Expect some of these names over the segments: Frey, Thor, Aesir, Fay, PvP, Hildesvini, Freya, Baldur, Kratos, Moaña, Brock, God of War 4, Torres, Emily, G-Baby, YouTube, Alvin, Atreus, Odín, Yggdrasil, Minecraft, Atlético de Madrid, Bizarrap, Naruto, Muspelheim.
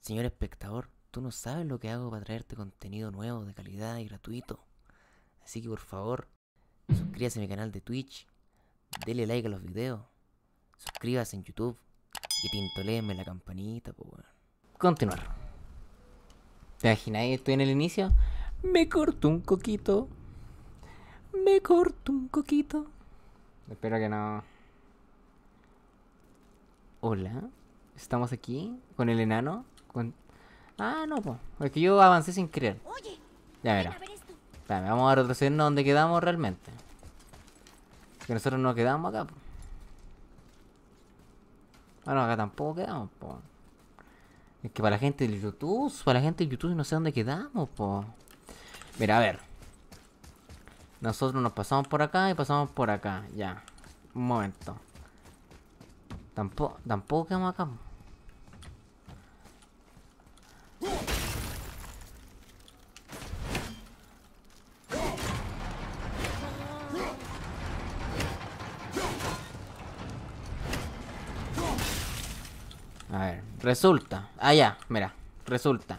Señor espectador, tú no sabes lo que hago para traerte contenido nuevo, de calidad y gratuito. Así que por favor, suscríbase a mi canal de Twitch, dele like a los videos, suscríbase en YouTube y tintoléenme la campanita, po, bueno. Continuar. ¿Te imagináis? Estoy en el inicio. Me corto un coquito. Me corto un coquito. Espero que no. Hola. Estamos aquí con el enano. Con... Ah, no, po. Porque yo avancé sin querer. Oye, ya verá. Espérame, vamos a retrocedernos donde quedamos realmente. Que nosotros no quedamos acá, po. Ah, no, acá tampoco quedamos, po. Es que para la gente de YouTube no sé dónde quedamos, po. Mira, a ver. Nosotros nos pasamos por acá y pasamos por acá. Ya. Un momento. Tampoco quedamos acá. A ver, resulta. Allá, mira, resulta.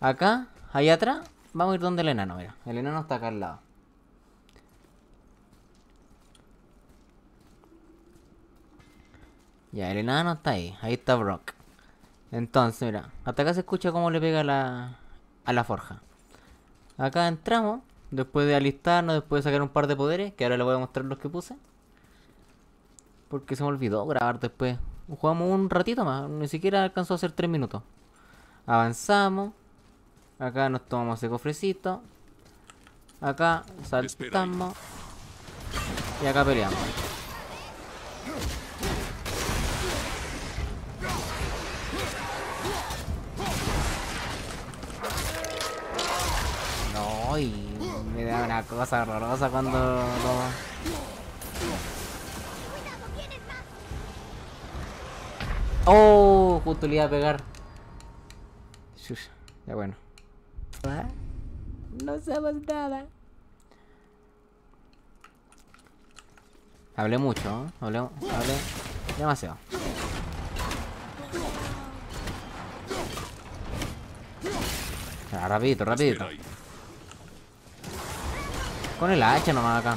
Acá, allá atrás, vamos a ir donde el enano, mira. El enano está acá al lado. Ya, el enano está ahí. Ahí está Brock. Entonces, mira, hasta acá se escucha cómo le pega a la forja. Acá entramos, después de alistarnos, después de sacar un par de poderes, que ahora les voy a mostrar los que puse. Porque se me olvidó grabar después. Jugamos un ratito más, ni siquiera alcanzó a hacer 3 minutos. Avanzamos. Acá nos tomamos ese cofrecito. Acá saltamos. Y acá peleamos. No, y me da una cosa horrorosa cuando lo... Oh, justo le iba a pegar. Shush, ya bueno. ¿Ah? No sabemos nada. Hablé mucho, ¿eh? Hablé demasiado. Ah, rapidito. Con el hacha nomás acá.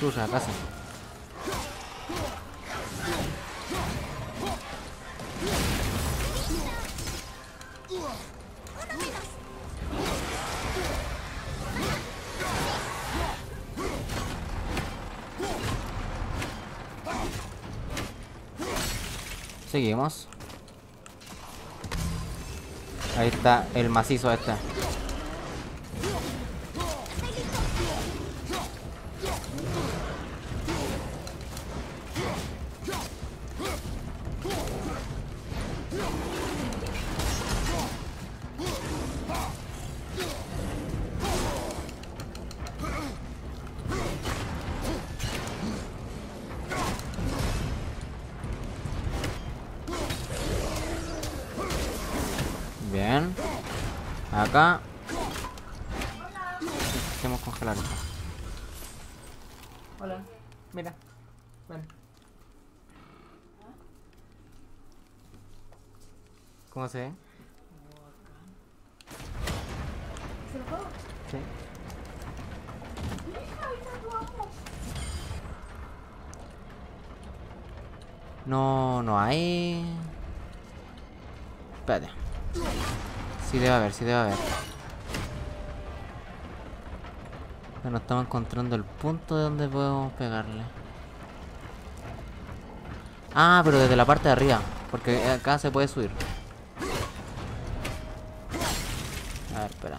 Susa, casi. Seguimos. Ahí está el macizo este. Bien. Acá. Queremos congelar esto. Hola. Mira. Ven. ¿Cómo se ve? ¿Se lo puedo? Sí. No, no hay... Espérate. Sí debe haber, Pero estamos encontrando el punto de donde podemos pegarle. Ah, pero desde la parte de arriba. Porque acá se puede subir. A ver, espera.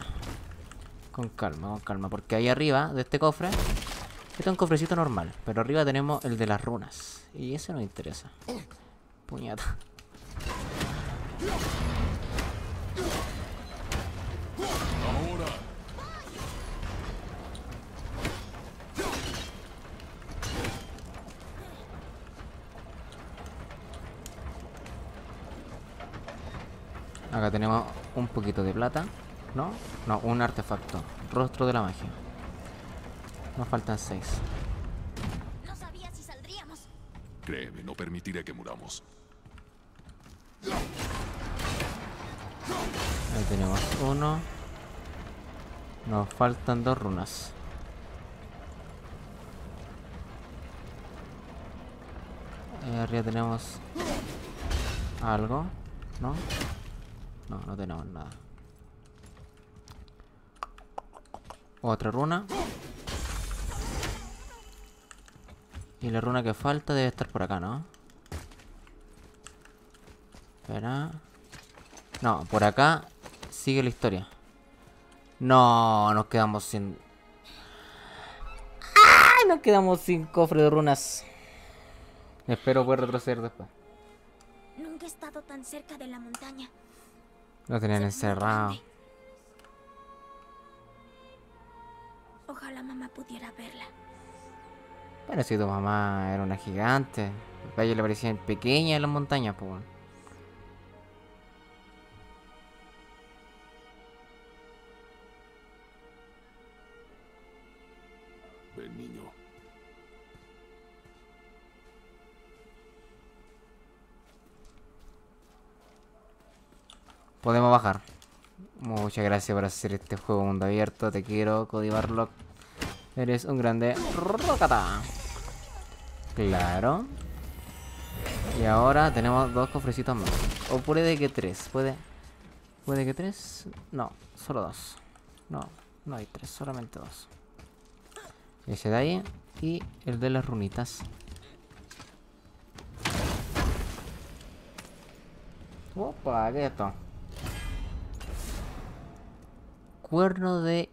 Con calma, porque ahí arriba de este cofre, este es un cofrecito normal, pero arriba tenemos el de las runas. Y ese nos interesa. Puñata. Acá tenemos un poquito de plata. ¿No? No, un artefacto. Rostro de la magia. Nos faltan 6. No sabía si saldríamos. Créeme, no permitiré que muramos. Ahí tenemos uno. Nos faltan 2 runas. Ahí arriba tenemos algo. ¿No? No, no tenemos nada. Otra runa. Y la runa que falta debe estar por acá, ¿no? Espera. No, por acá sigue la historia. No, nos quedamos sin... ¡Ah! Nos quedamos sin cofre de runas. Espero poder retroceder después. Nunca he estado tan cerca de la montaña. Lo tenían encerrado. Ojalá mamá pudiera verla. Bueno, si tu mamá era una gigante. A ella le parecían pequeñas en las montañas, pues. El niño. Podemos bajar. Muchas gracias por hacer este juego mundo abierto. Te quiero, Cody Barlock. Eres un grande. Rocata. Claro. Y ahora tenemos 2 cofrecitos más. O puede que 3. Puede que 3. No, solo 2. No, no hay 3, solamente 2. Ese de ahí. Y el de las runitas. Opa, ¿qué es esto? Cuerno de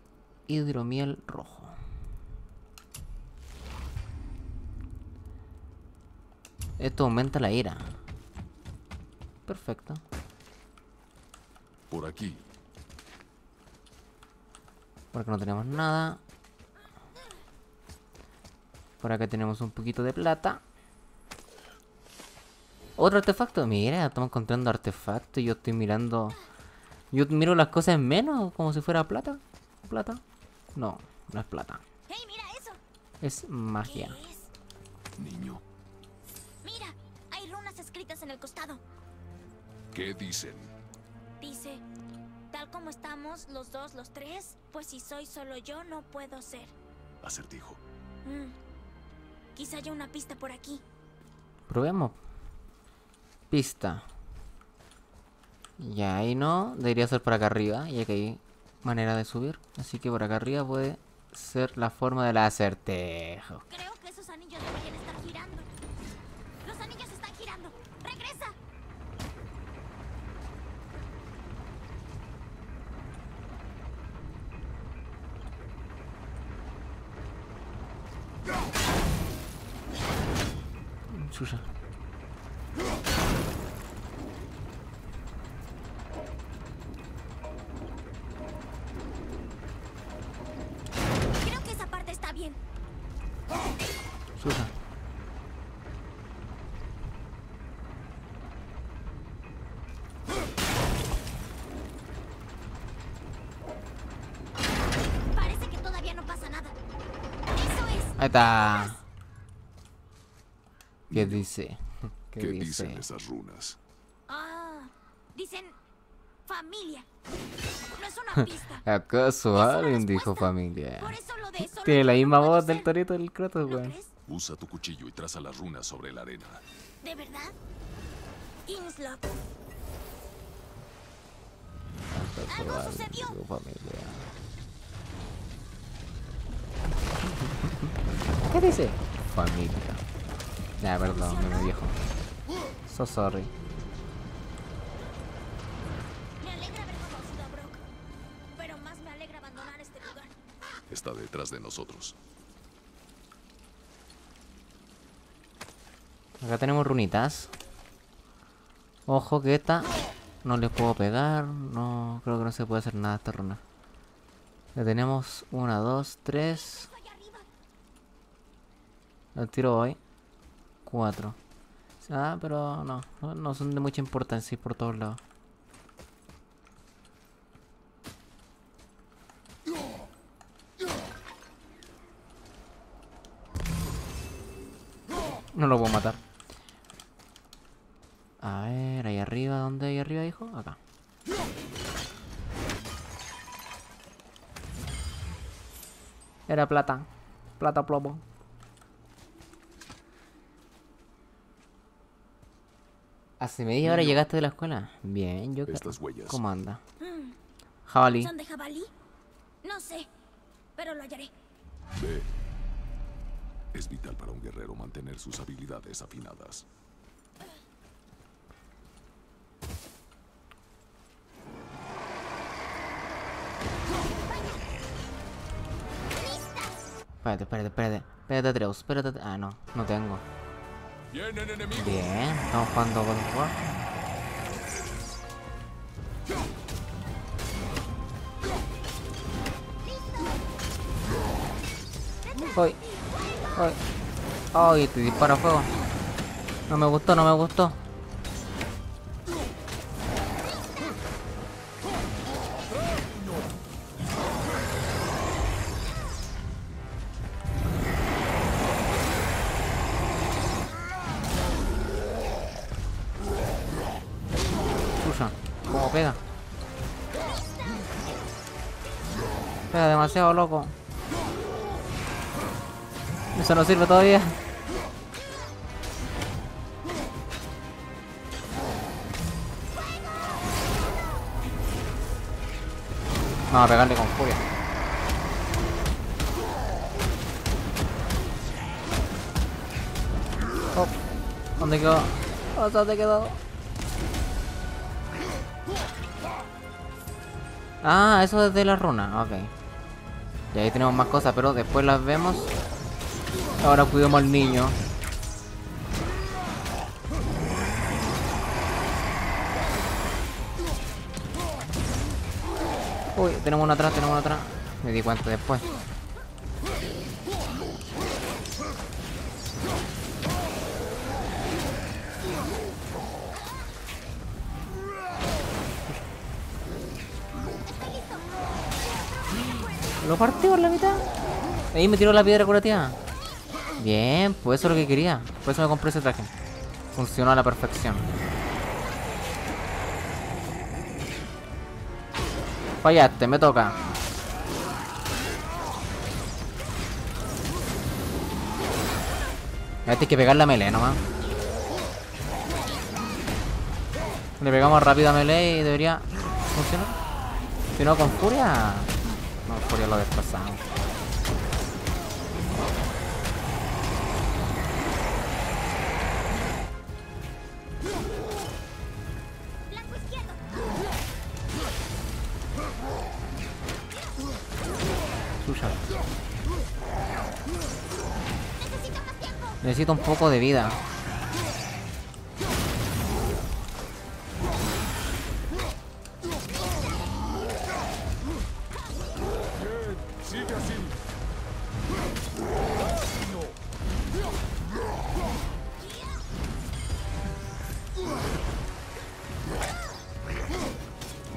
hidromiel rojo. Esto aumenta la ira. Perfecto. Por aquí. Por acá no tenemos nada. Por acá tenemos un poquito de plata. Otro artefacto. Mira, estamos encontrando artefactos. Y yo estoy mirando... Yo miro las cosas en menos, como si fuera plata. ¿Plata? No, no es plata. Hey, mira eso. Es magia. Es? Niño. Mira, hay runas escritas en el costado. ¿Qué dicen? Dice, tal como estamos, los dos, los tres, pues si soy solo yo, no puedo ser. Acertijo. Quizá haya una pista por aquí. Probemos. Pista. Ya, ahí no, debería ser por acá arriba, ya que hay manera de subir. Así que por acá arriba puede ser la forma del acertijo. Creo que esos anillos deberían estar girando. Los anillos están girando. ¡Regresa! Suya. ¿Qué dice? ¿Qué dicen esas runas? Ah, dicen familia. No es una pista. ¿Acaso alguien dijo familia? Tiene la misma voz del torito del Kratos, güey. Usa tu cuchillo y traza las runas sobre la arena. ¿De verdad? Kingslop. Algo sucedió. ¿Qué dice? Familia. Nah, perdón, me viejo. So sorry. Me alegra haber conocido a Brock, pero más me alegra abandonar este lugar. Está detrás de nosotros. Acá tenemos runitas. Ojo que esta no le puedo pegar. No, creo que no se puede hacer nada a esta runa. Le tenemos 1, 2, 3. El tiro hoy 4. Ah, pero no son de mucha importancia por todos lados. No lo puedo matar. A ver, ahí arriba. ¿Dónde hay arriba, hijo? Acá. Era plata. Plata plomo. Hace media hora llegaste de la escuela. Bien, yo creo. ¿Cómo anda? Jabalí. ¿Son de jabalí? No sé, pero lo hallaré. Ve. Es vital para un guerrero mantener sus habilidades afinadas. Espérate, espérate, espérate. Espérate, Atreus, espérate. Ah, no, no tengo. Bien, estamos jugando God of War. Voy. Ay, ay, te dispara fuego. No me gustó, no me gustó. Pucha, como pega. Pega demasiado, loco. Eso no sirve todavía. Vamos a pegarle con furia. Oh, ¿dónde quedó? Oh, ¿dónde quedó? Ah, eso desde la runa. Ok. Y ahí tenemos más cosas, pero después las vemos. Ahora cuidemos al niño. Uy, tenemos uno atrás, tenemos uno atrás. Me di cuenta después. Lo partí por la mitad. Ahí me tiró la piedra curativa. Bien, pues eso es lo que quería. Por eso me compré ese traje. Funcionó a la perfección. Fallaste, me toca. A este hay que pegar la melee nomás. Le pegamos rápido a melee y debería funcionar. Si no, con furia. No, con furia lo desplazamos. Necesito un poco de vida.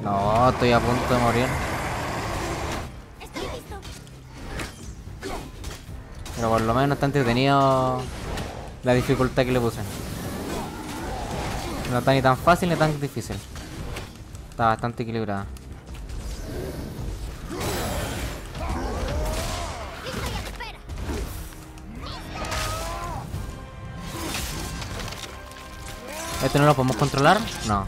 No, estoy a punto de morir. Pero por lo menos está entretenido la dificultad que le puse. No está ni tan fácil ni tan difícil. Está bastante equilibrada. ¿Este no lo podemos controlar? No.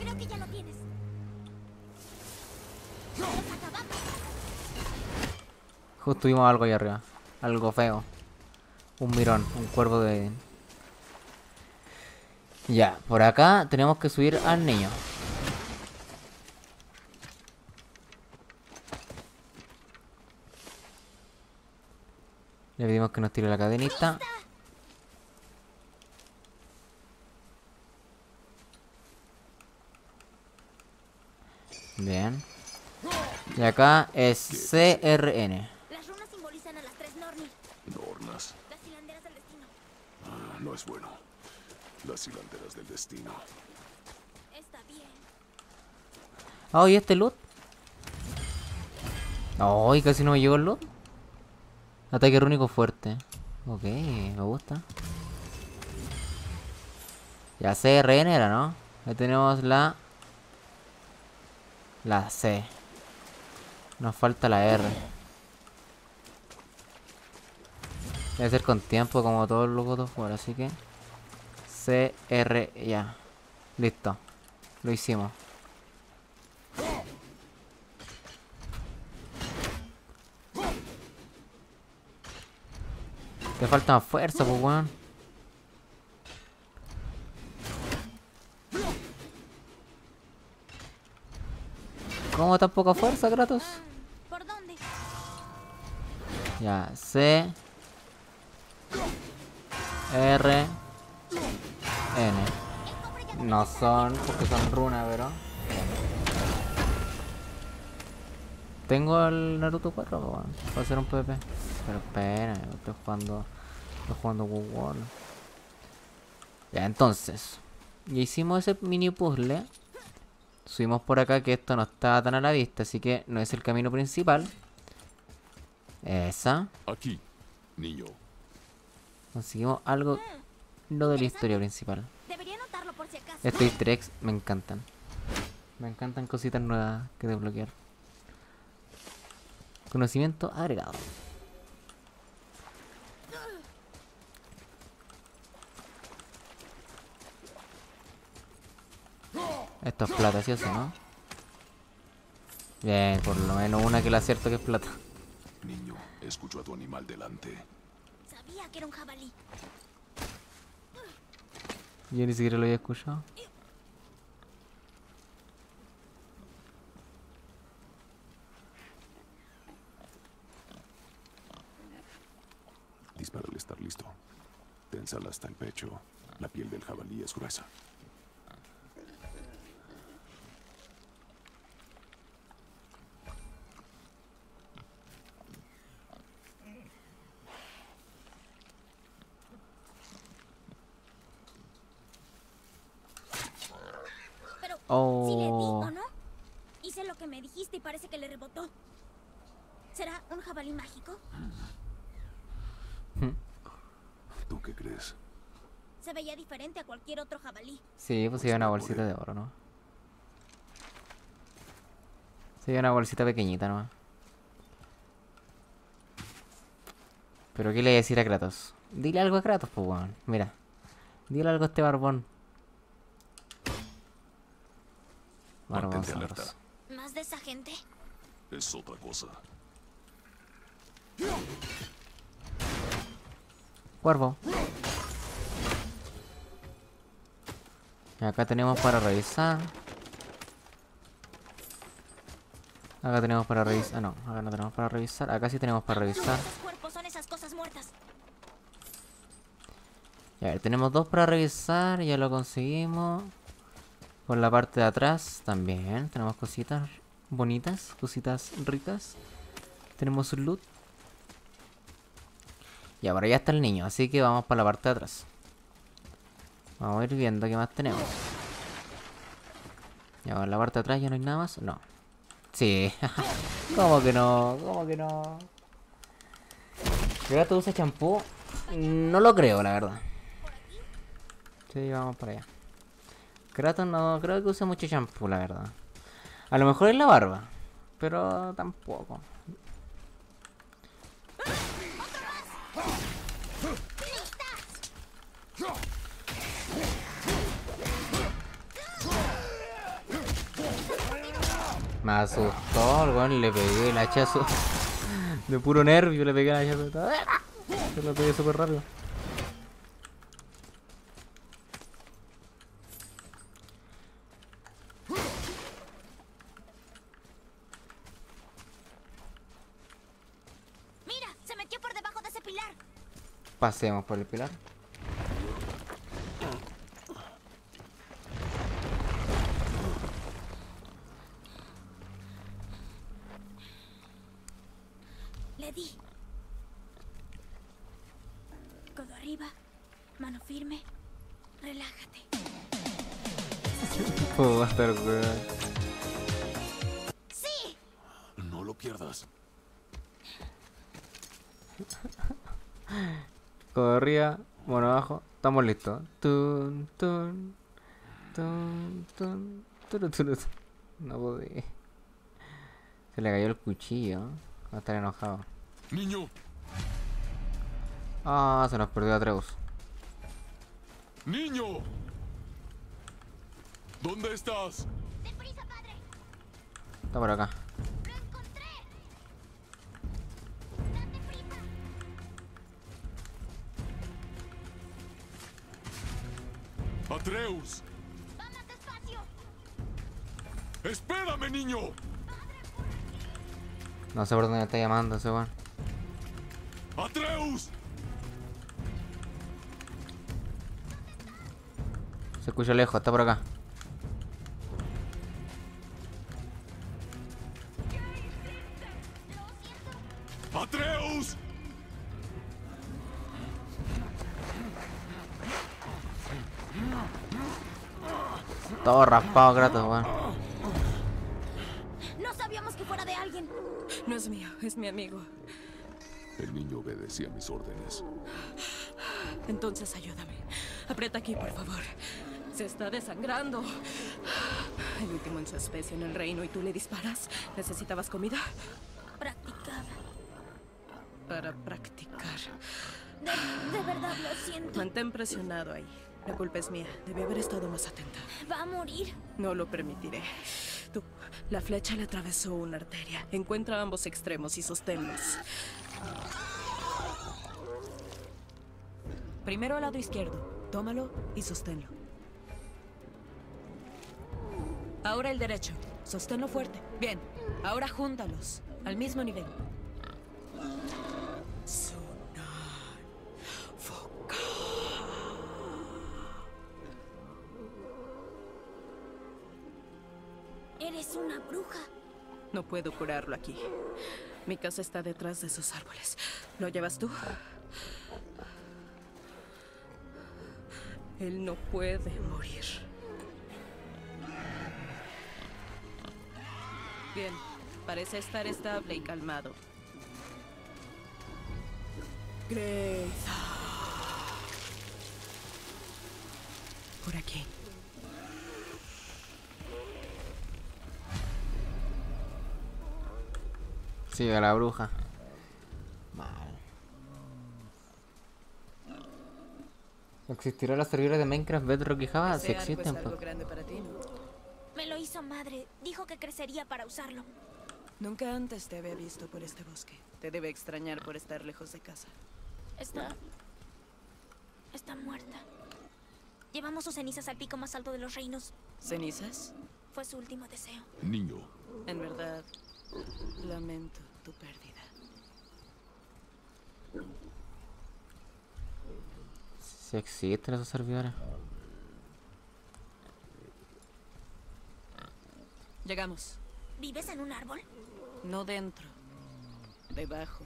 Creo que ya lo tienes. Justo vimos algo ahí arriba. Algo feo. Un mirón, un cuervo de Odín. Ya, por acá tenemos que subir al niño. Le pedimos que nos tire la cadenita. Bien. Y acá es CRN. No es bueno. Las hilanderas del destino. Está bien. Ah, ¿y este loot? Ay, casi no me llegó el loot. Ataque rúnico fuerte. Ok, me gusta. Ya se regenera, ¿no? Ahí tenemos la... la C. Nos falta la R. Debe ser con tiempo como todos los God of War, así que... C, R, ya. Listo. Lo hicimos. Te falta más fuerza, pues, weón. ¿Cómo tan poca fuerza, Kratos? ¿Por dónde? Ya, C, R, N. No son, porque son runas, pero... tengo el Naruto 4, weón. Para hacer un PvP. Pero espera, estoy jugando God of War. Ya, entonces ya hicimos ese mini puzzle. Subimos por acá, que esto no está tan a la vista, así que no es el camino principal. Esa. Aquí, niño. Conseguimos algo no de la historia principal. Debería anotarlo por si acaso. Estos Easter eggs me encantan. Me encantan cositas nuevas que desbloquear. Conocimiento agregado. Esto es plata, ¿sí o sí, no? Bien, por lo menos una que la acierto que es plata. Niño, escucho a tu animal delante. Sabía que era un jabalí. Yo ni siquiera lo había escuchado. Dispara al estar listo. Ténsala hasta el pecho. La piel del jabalí es gruesa. Oh. ¿Sí le di o no? Hice lo que me dijiste y parece que le rebotó. ¿Será un jabalí mágico? ¿Tú qué crees? Se veía diferente a cualquier otro jabalí. Sí, pues lleva una bolsita de oro, ¿no? Se lleva una bolsita pequeñita, ¿no? ¿Pero qué le voy a decir a Kratos? Dile algo a Kratos, pues, weón. Mira. Dile algo a este barbón. Mantente alerta. ¿Más de esa gente? Es otra cosa. Cuervo. Acá tenemos para revisar. Acá tenemos para revisar. Ah, no, acá no tenemos para revisar. Acá sí tenemos para revisar. Los cuerpos son esas cosas muertas. Y a ver, tenemos dos para revisar. Ya lo conseguimos. Por la parte de atrás también tenemos cositas bonitas, cositas ricas. Tenemos loot. Y ahora ya está el niño, así que vamos para la parte de atrás. Vamos a ir viendo qué más tenemos. Y ahora en la parte de atrás ya no hay nada más. No. Sí. ¿Cómo que no? ¿Cómo que no? ¿Gato usa champú? No lo creo, la verdad. Sí, vamos para allá. Kratos no creo que use mucho champú, la verdad. A lo mejor es la barba, pero tampoco. Me asustó, weón, le pegué el hachazo. De puro nervio le pegué el hachazo. Se lo pegué súper rápido. Pasemos por el pilar. Le di. Codo arriba, mano firme, relájate. ¿Cómo va a estar, güey? ¡Sí! No lo pierdas. Como arriba, bueno, abajo. Estamos listos. Tun, tun, tun, tun, tun, tun. No podía. Se le cayó el cuchillo. Va a estar enojado. Niño. Ah, se nos perdió Atreus. Niño. ¿Dónde estás? Deprisa, padre. Está por acá. Lo encontré. Date prisa. Atreus. Va más despacio. Espérame, niño. No sé por dónde me está llamando ese weón. ¡Atreus! Se escucha lejos, está por acá. ¡Atreus! Todo raspado, Kratos, weón. No sabíamos que fuera de alguien. No es mío, es mi amigo. El niño obedecía mis órdenes. Entonces ayúdame. Aprieta aquí, por favor. Se está desangrando. El último en su especie en el reino y tú le disparas. ¿Necesitabas comida? Practicaba. Para practicar. De verdad lo siento. Mantén presionado ahí. La culpa es mía. Debí haber estado más atenta. ¿Va a morir? No lo permitiré. Tú, la flecha le atravesó una arteria. Encuentra ambos extremos y sosténlos. Primero al lado izquierdo, tómalo y sosténlo. Ahora el derecho, sosténlo fuerte. Bien, ahora júntalos al mismo nivel. Eres una bruja. No puedo curarlo aquí. Mi casa está detrás de esos árboles. ¿Lo llevas tú? Él no puede morir. Bien, parece estar estable y calmado. Grace. Por aquí. Sí, a la bruja. Mal. ¿Existirán los servidores de Minecraft, Bedrock y Java? Si existen, pues. Me lo hizo madre. Dijo que crecería para usarlo. Nunca antes te había visto por este bosque. Te debe extrañar por estar lejos de casa. Está muerta. Llevamos sus cenizas al pico más alto de los reinos. ¿Cenizas? Fue su último deseo. Niño. En verdad... lamento tu pérdida. Si existen esos servidores. Llegamos. ¿Vives en un árbol? No dentro. Debajo.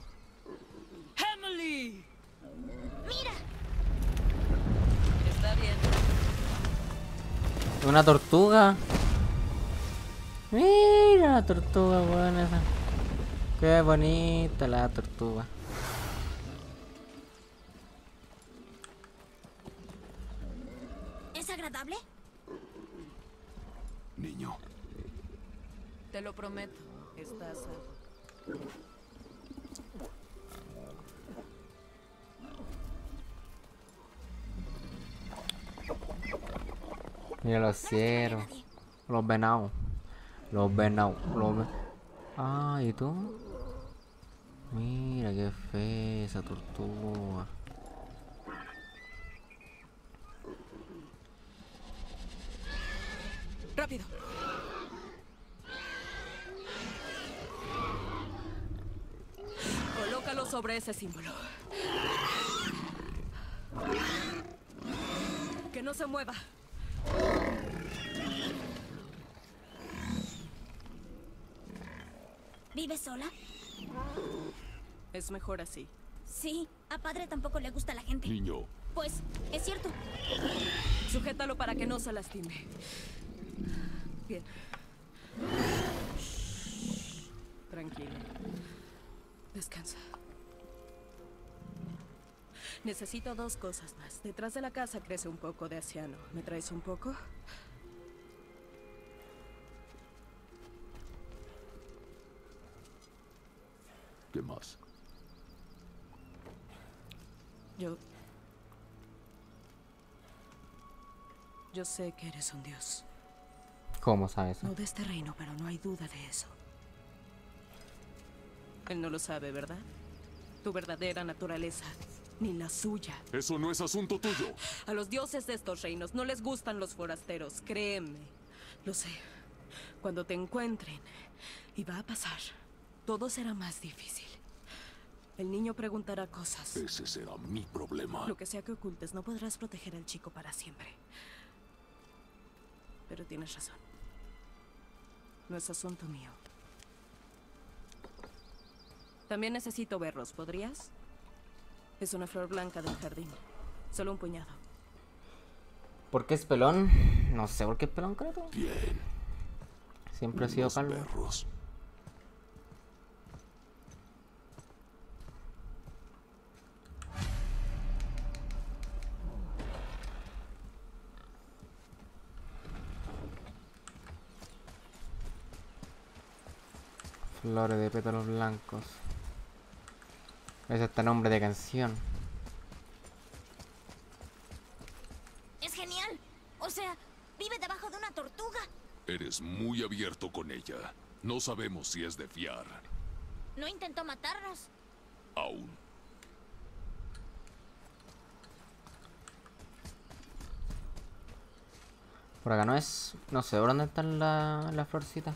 ¡Emily! ¡Mira! Está bien. ¿Una tortuga? Mira la tortuga, buena esa. Qué bonita la tortuga. ¿Es agradable? Niño. Te lo prometo, estás salvo. Mira los ciervos, los venados. Los venados, los venados. Ah, ¿y tú? Mira qué fea esa tortuga. ¡Rápido! Colócalo sobre ese símbolo. ¡Que no se mueva! ¿Vives sola? Es mejor así. Sí, a padre tampoco le gusta la gente. Niño. Pues, es cierto. Sujétalo para que no se lastime. Bien. Shh. Tranquilo. Descansa. Necesito dos cosas más. Detrás de la casa crece un poco de asiano. ¿Me traes un poco? ¿Qué más? Yo sé que eres un dios. ¿Cómo sabes? No de este reino, pero no hay duda de eso. Él no lo sabe, ¿verdad? Tu verdadera naturaleza, ni la suya. Eso no es asunto tuyo. A los dioses de estos reinos no les gustan los forasteros, créeme. Lo sé. Cuando te encuentren, y va a pasar, todo será más difícil. El niño preguntará cosas. Ese será mi problema. Lo que sea que ocultes, no podrás proteger al chico para siempre. Pero tienes razón. No es asunto mío. También necesito berros, ¿podrías? Es una flor blanca del jardín. Solo un puñado. ¿Por qué es pelón? No sé por qué es pelón, Kratos. Bien. Siempre ha sido calvo. Berros. Flores de pétalos blancos. Es hasta nombre de canción. Es genial. O sea, vive debajo de una tortuga. Eres muy abierto con ella. No sabemos si es de fiar. ¿No intentó matarnos? Aún. Por acá no es. No sé, ¿por dónde están las florcitas?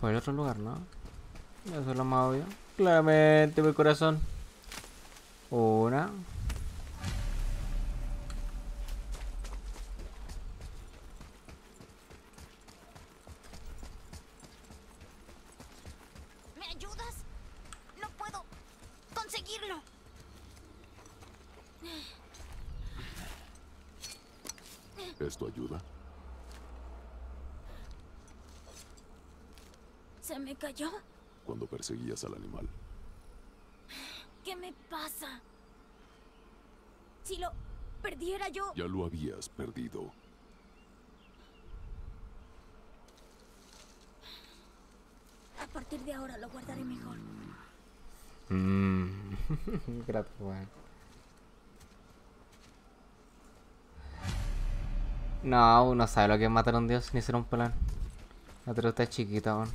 Por el otro lugar, ¿no? Eso es lo más obvio. Claramente, mi corazón. Una. ¿Me ayudas? No puedo conseguirlo. ¿Esto ayuda? ¿Se me cayó? Cuando perseguías al animal. ¿Qué me pasa? Si lo perdiera yo... Ya lo habías perdido. A partir de ahora lo guardaré mejor. Gracias, güey. No, uno sabe lo que es matar a un dios ni ser un plan. Atreus está chiquito aún.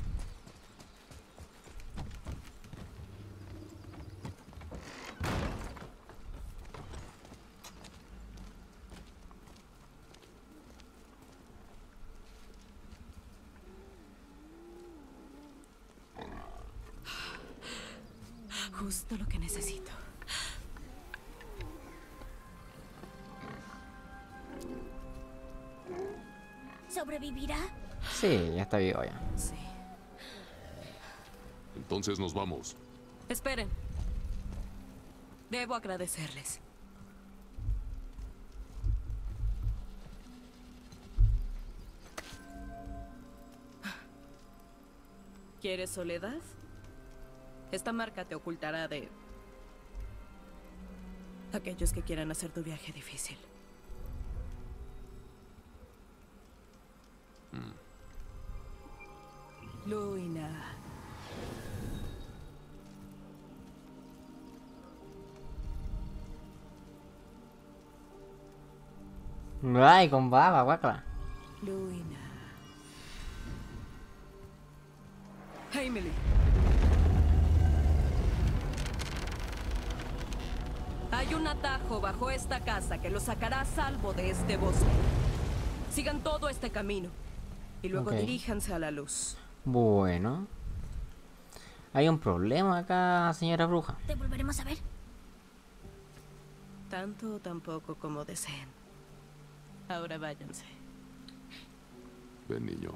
Justo lo que necesito. ¿Sobrevivirá? Sí, ya está vivo ya. Sí. Entonces nos vamos. Esperen. Debo agradecerles. ¿Quieres soledad? Esta marca te ocultará de aquellos que quieran hacer tu viaje difícil. Luina. Ay, con baba, guacla. Luina. Emily. Hay un atajo bajo esta casa que lo sacará a salvo de este bosque. Sigan todo este camino y luego diríjanse a la luz. Bueno. Hay un problema acá, señora bruja. ¿Te volveremos a ver? Tanto o tan poco como deseen. Ahora váyanse. Ven, niño.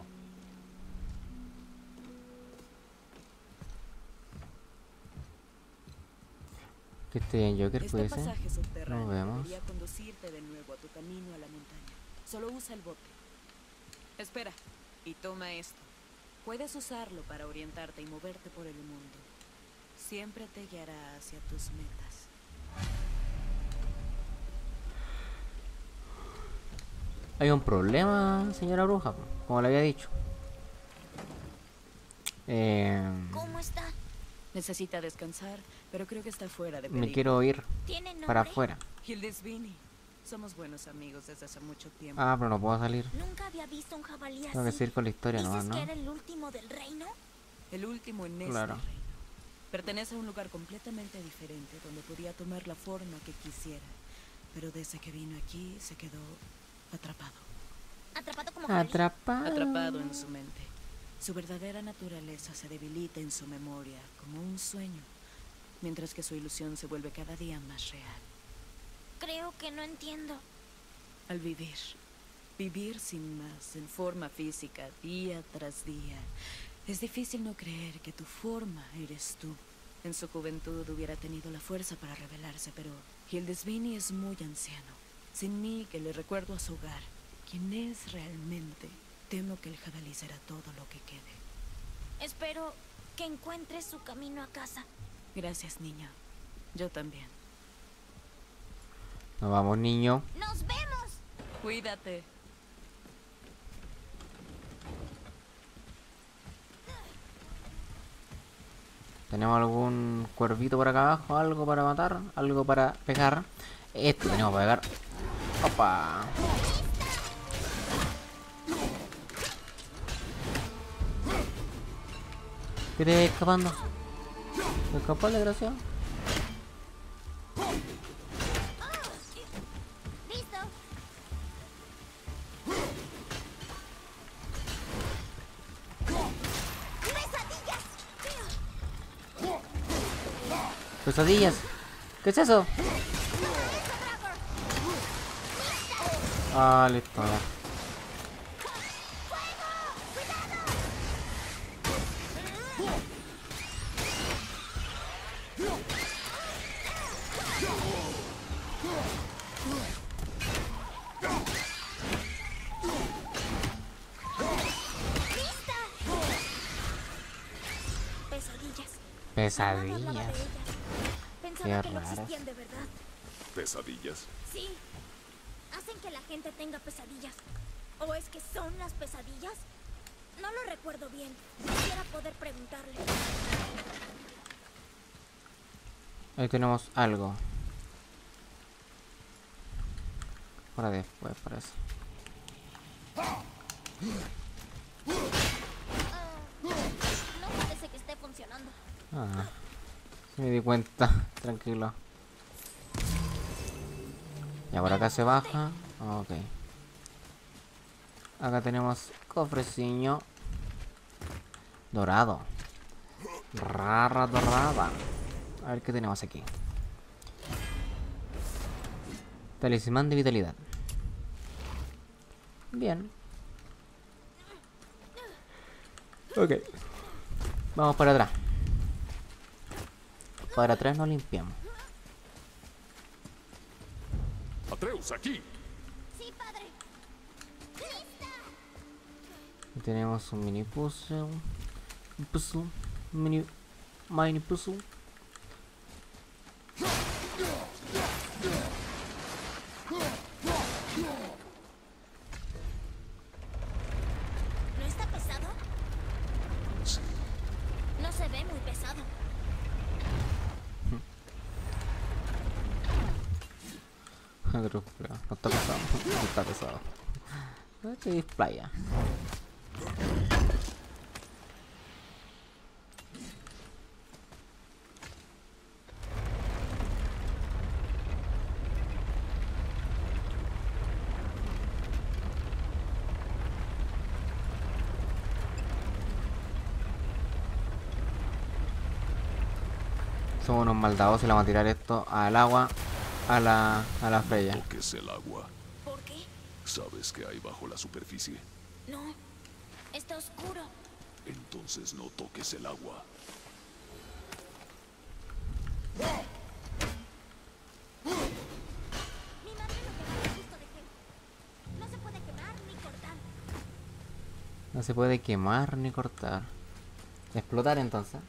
Que esté en Joker, puede ser. Nos vemos. Voy a conducirte de nuevo a tu camino a la montaña. Solo usa el bote. Espera, y toma esto. Puedes usarlo para orientarte y moverte por el mundo. Siempre te guiará hacia tus metas. Hay un problema, señora bruja, como le había dicho. ¿Cómo está? Necesita descansar, pero creo que está fuera de peligro. Me quiero ir para afuera. Somos buenos amigos desde hace mucho tiempo. Ah, pero no puedo salir. Nunca había visto un jabalí así. Tengo que seguir con la historia nomás, ¿no? ¿Dices que era el último del reino? El último en este reino. Pertenece a un lugar completamente diferente donde podía tomar la forma que quisiera. Pero desde que vino aquí se quedó atrapado. ¿Atrapado como jabalí? Atrapado en su mente. Su verdadera naturaleza se debilita en su memoria, como un sueño, mientras que su ilusión se vuelve cada día más real. Creo que no entiendo. Al vivir, sin más, en forma física, día tras día, es difícil no creer que tu forma eres tú. En su juventud hubiera tenido la fuerza para rebelarse, pero Hildesvini es muy anciano. Sin mí, que le recuerdo a su hogar, quien es realmente... Temo que el jabalí será todo lo que quede. Espero que encuentres su camino a casa. Gracias, niña. Yo también. Nos vamos, niño. ¡Nos vemos! Cuídate. ¿Tenemos algún cuervito por acá abajo? ¿Algo para matar? ¿Algo para pegar? Esto tenemos para pegar. ¡Opa! Estoy escapando. ¿Me escapó, desgraciado? Listo. Pesadillas. ¿Qué es eso? Ah, listo. Pesadillas. Pensaba que no existían de verdad. ¿Pesadillas? Sí. Hacen que la gente tenga pesadillas. ¿O es que son las pesadillas? No lo recuerdo bien. Quisiera poder preguntarle. Ahí tenemos algo. Para después, parece. No parece que esté funcionando. Ah, sí me di cuenta, tranquilo. Ya por acá se baja. Ok. Acá tenemos cofreciño dorado. Rara dorada. A ver qué tenemos aquí. Talismán de vitalidad. Bien. Ok. Vamos para atrás. Para atrás nos limpiamos. Atreus, aquí. Sí, padre. ¡Lista! Tenemos un mini puzzle. Mini puzzle. ¿No está pesado? No se ve muy pesado. No está pesado, no está pesado. Aquí es playa. Somos unos maldados y le vamos a tirar esto al agua. A la Freya. ¿Por qué es el agua? ¿Por qué? ¿Sabes qué hay bajo la superficie? No, está oscuro. Entonces no toques el agua. Mi madre lo quemó justo de que... No se puede quemar ni cortar. No se puede quemar ni cortar. Explotar entonces.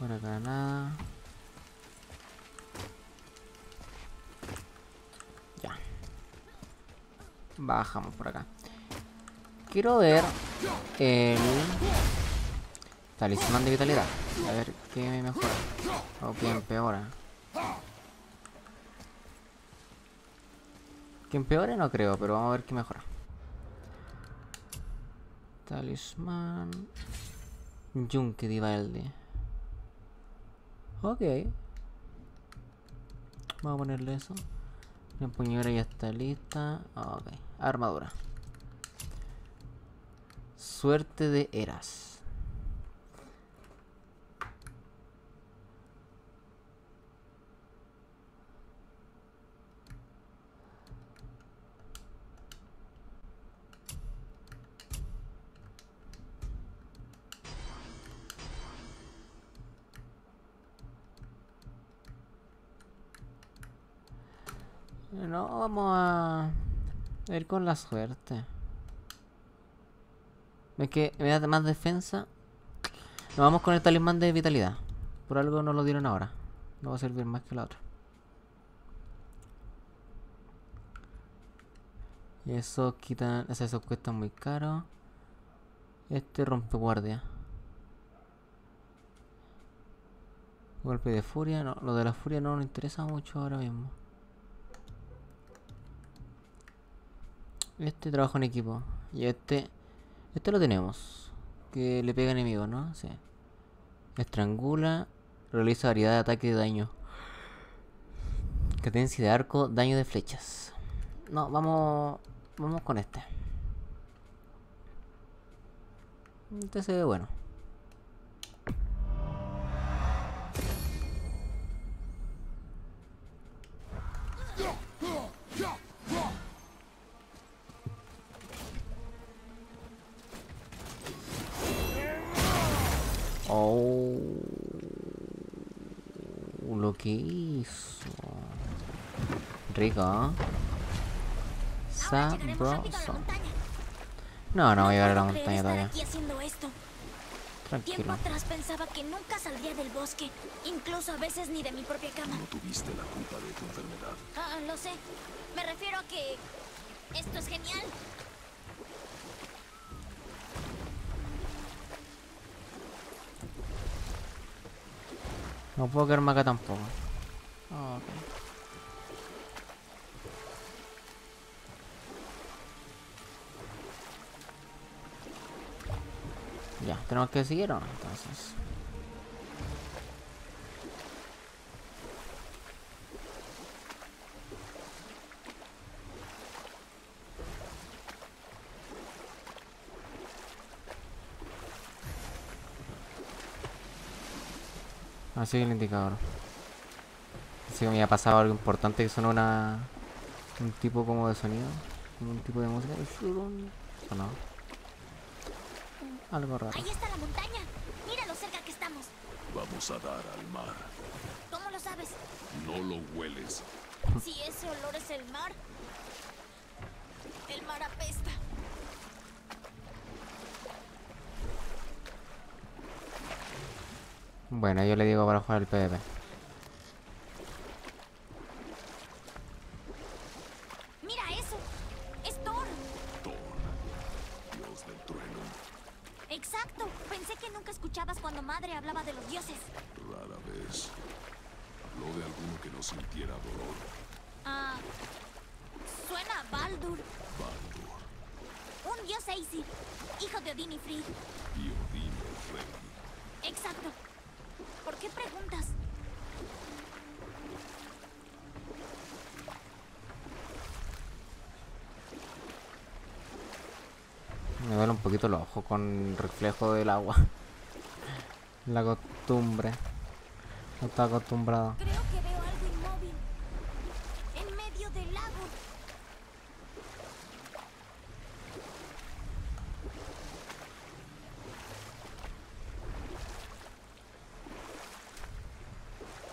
Por acá nada. Ya. Bajamos por acá. Quiero ver el talismán de vitalidad. A ver qué me mejora o qué empeora. Que empeore no creo, pero vamos a ver qué mejora. Talismán. Yunque de balde. Ok. Vamos a ponerle eso. La empuñadura ya está lista. Ok. Armadura. Suerte de eras. No, vamos a ir con la suerte. Es que me da más defensa. Nos vamos con el talismán de vitalidad. Por algo no lo dieron ahora. No va a servir más que la otra. Y eso quitan. O sea, eso cuesta muy caro. Este rompe guardia. Golpe de furia. No, lo de la furia no nos interesa mucho ahora mismo. Este trabajo en equipo. Y este lo tenemos. Que le pega enemigos, ¿no? Sí. Estrangula. Realiza variedad de ataque y de daño. Cadencia de arco. Daño de flechas. No, vamos con este. Este se ve bueno. Oh, lo que hizo. Rico. Sabroso. No, no voy a llegar a la montaña todavía. Tranquilo. Tiempo atrás pensaba que nunca saldría del bosque, incluso a veces ni de mi propia cama. No tuviste la culpa de tu enfermedad. Ah, lo sé. Me refiero a que esto es genial. No puedo quedarme acá tampoco. Oh, okay. Ya, tenemos que seguir o no, entonces. Así que el indicador. Así que me había pasado algo importante que sonó un tipo como de sonido. Como un tipo de música. ¿O no? Algo raro. Ahí está la montaña. Mira lo cerca que estamos. Vamos a dar al mar. ¿Cómo lo sabes? No lo hueles. Si ese olor es el mar. El mar apesta. Bueno, yo le digo para jugar el PvP. Mira eso, es Thor. Thor, dios del trueno. Exacto, pensé que nunca escuchabas cuando madre hablaba de los dioses. Rara vez. Habló de alguno que no sintiera dolor. Ah, suena a Baldur. Baldur. Un dios Aesir, hijo de Odín y Frey. Y Odín y Frey. Exacto. ¿Por qué preguntas? Me duele un poquito los ojos con el reflejo del agua. La costumbre. No está acostumbrado. Creo que veo algo inmóvil. En medio del lago.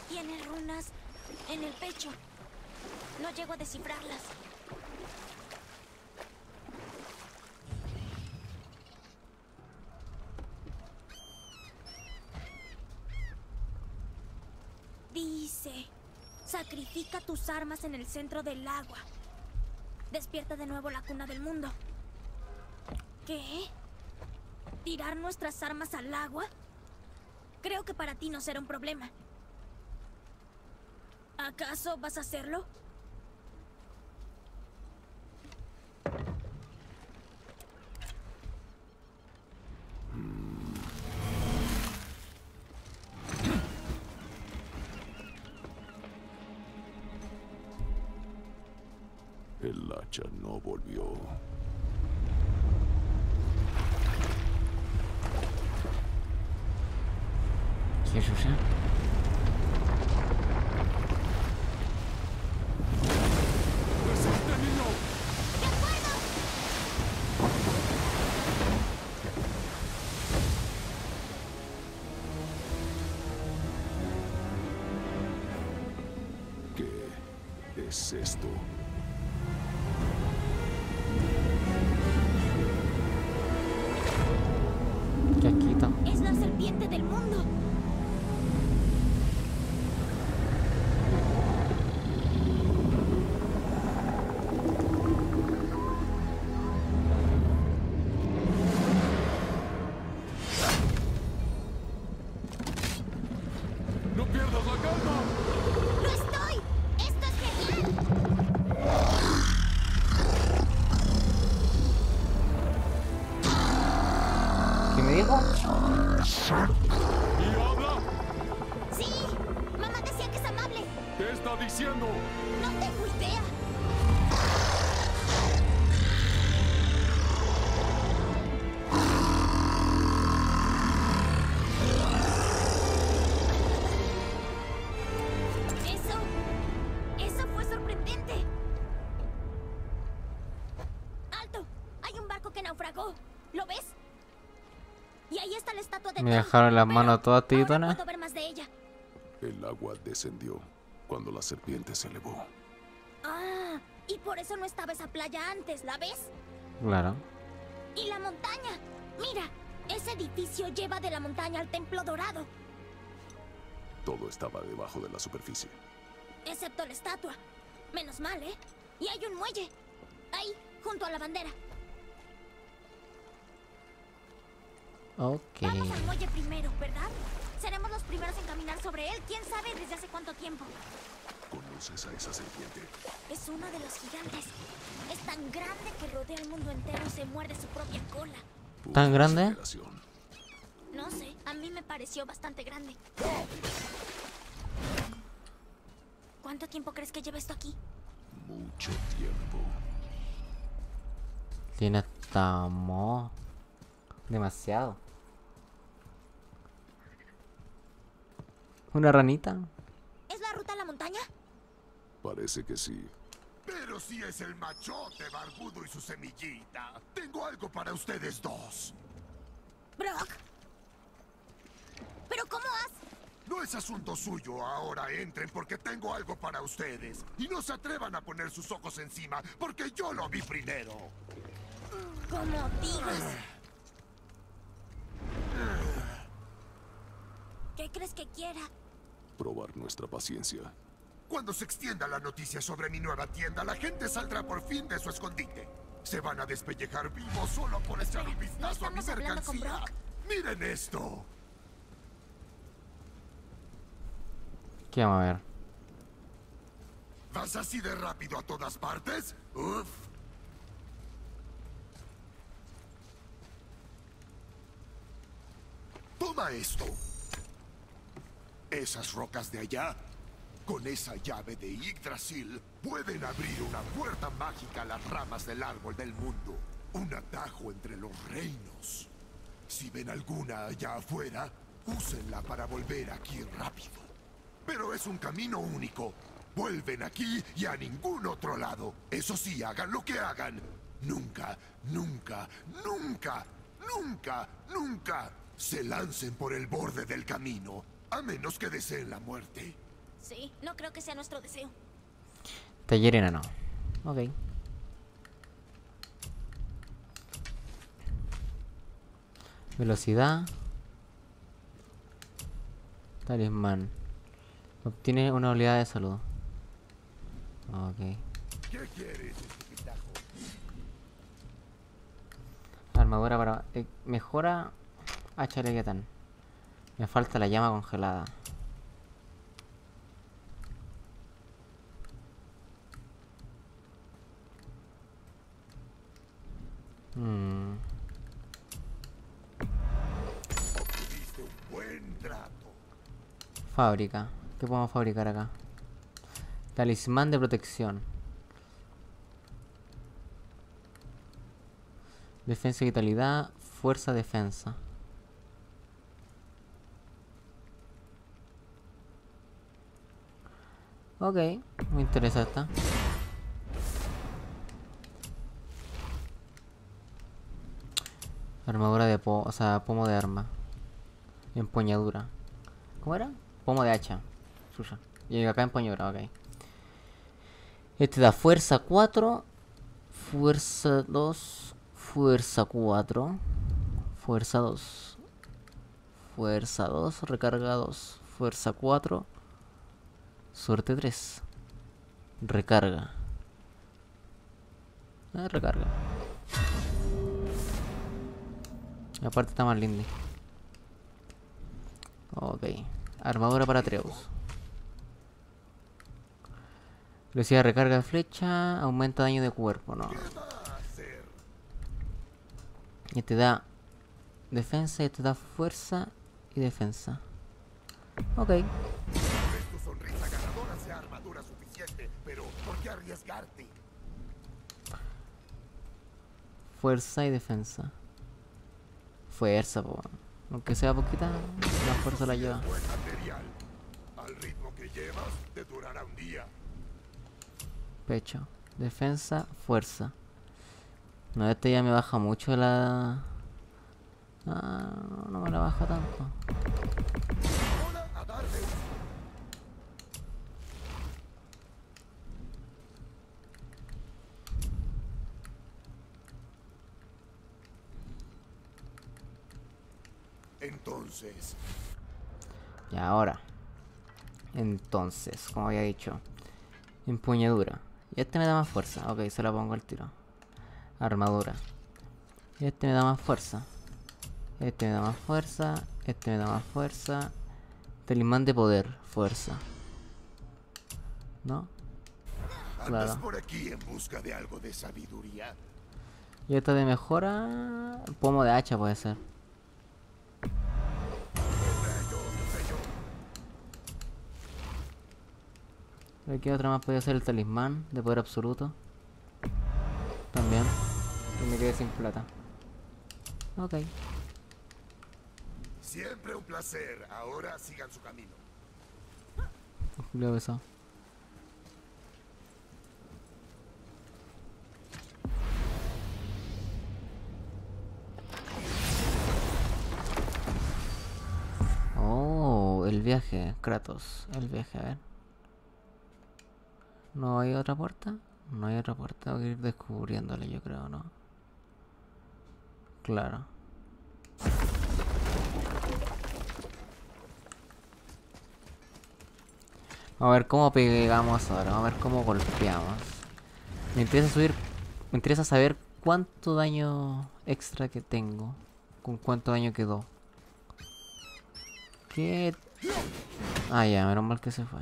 Tiene runas en el pecho. No llego a descifrarlas. Ubica tus armas en el centro del agua. Despierta de nuevo la cuna del mundo. ¿Qué? ¿Tirar nuestras armas al agua? Creo que para ti no será un problema. ¿Acaso vas a hacerlo? El hacha no volvió. ¿Qué es eso? ¿Qué es esto? Es la serpiente del mundo. Me dejaron las manos todas tibetanas. El agua descendió cuando la serpiente se elevó. Ah, y por eso no estaba esa playa antes, ¿la ves? Claro. Y la montaña. Mira, ese edificio lleva de la montaña al templo dorado. Todo estaba debajo de la superficie. Excepto la estatua. Menos mal, ¿eh? Y hay un muelle. Ahí, junto a la bandera. Okay. Vamos al muelle primero, ¿verdad? Seremos los primeros en caminar sobre él. ¿Quién sabe desde hace cuánto tiempo? ¿Conoces a esa serpiente? Es uno de los gigantes. Es tan grande que rodea el mundo entero y se muerde su propia cola. ¿Tan grande? No sé, a mí me pareció bastante grande. ¿Cuánto tiempo crees que lleva esto aquí? Mucho tiempo. Tiene hasta mo... demasiado. ¿Una ranita? ¿Es la ruta a la montaña? Parece que sí. Pero si es el machote barbudo y su semillita. Tengo algo para ustedes dos. Brock. ¿Pero cómo has? No es asunto suyo. Ahora entren porque tengo algo para ustedes. Y no se atrevan a poner sus ojos encima porque yo lo vi primero. Como digas. ¿Qué crees que quiera? Probar nuestra paciencia. Cuando se extienda la noticia sobre mi nueva tienda, la gente saldrá por fin de su escondite. Se van a despellejar vivos solo por echar un vistazo a mi mercancía. ¡Miren esto! ¿Qué vamos a ver? ¿Vas así de rápido a todas partes? ¡Uf! Toma esto. Esas rocas de allá, con esa llave de Yggdrasil, pueden abrir una puerta mágica a las ramas del árbol del mundo. Un atajo entre los reinos. Si ven alguna allá afuera, úsenla para volver aquí rápido. Pero es un camino único. Vuelven aquí y a ningún otro lado. Eso sí, hagan lo que hagan. Nunca, nunca, nunca, nunca, nunca se lancen por el borde del camino, a menos que deseen la muerte. Sí, no creo que sea nuestro deseo. Taller enano. Ok. Velocidad. Talismán. Obtiene una habilidad de salud. Ok. ¿Qué quieres? Armadura para... mejora... Hacha leviatán. Me falta la llama congelada. Obtuviste un buen trato. Fábrica. ¿Qué podemos fabricar acá? Talismán de protección. Defensa y vitalidad. Fuerza, defensa. Ok, me interesa esta. Armadura de o sea, pomo de arma. Empuñadura. ¿Cómo era? Pomo de hacha. Suya. Y acá empuñadura, ok. Este da fuerza 4. Fuerza 2. Fuerza 4. Fuerza 2. Fuerza 2. Recarga 2. Fuerza 4. Suerte 3. Recarga. Recarga. La parte está más linda. Ok. Armadura para Atreus. Velocidad de recarga de flecha. Aumenta daño de cuerpo. No. Y te da defensa, y te da fuerza y defensa. Ok. Fuerza y defensa. Fuerza, po. Aunque sea poquita, la fuerza la lleva. Al ritmo que llevas, te durará un día. Pecho, defensa, fuerza. No, este ya me baja mucho la... Ah, no me la baja tanto. Entonces... Y ahora... Entonces, como había dicho... Empuñadura. Y este me da más fuerza. Ok, se la pongo al tiro. Armadura. Este me da más fuerza. Este me da más fuerza. Este me da más fuerza. Talismán de poder. Fuerza. ¿No? Claro. Por aquí en busca de algo de sabiduría. Y esta de mejora... Pomo de hacha puede ser. Aquí otra más podría ser el talismán de poder absoluto. También. Y me quedé sin plata. Ok. Siempre un placer. Ahora sigan su camino. Julio besado. Oh, el viaje, Kratos. El viaje, a ver. ¿No hay otra puerta? No hay otra puerta, voy a ir descubriéndole, yo creo, ¿no? Claro. Vamos a ver cómo pegamos ahora, vamos a ver cómo golpeamos. Me interesa subir... Me interesa saber cuánto daño extra que tengo. Con cuánto daño quedó. ¿Qué? Ah, ya, menos mal que se fue.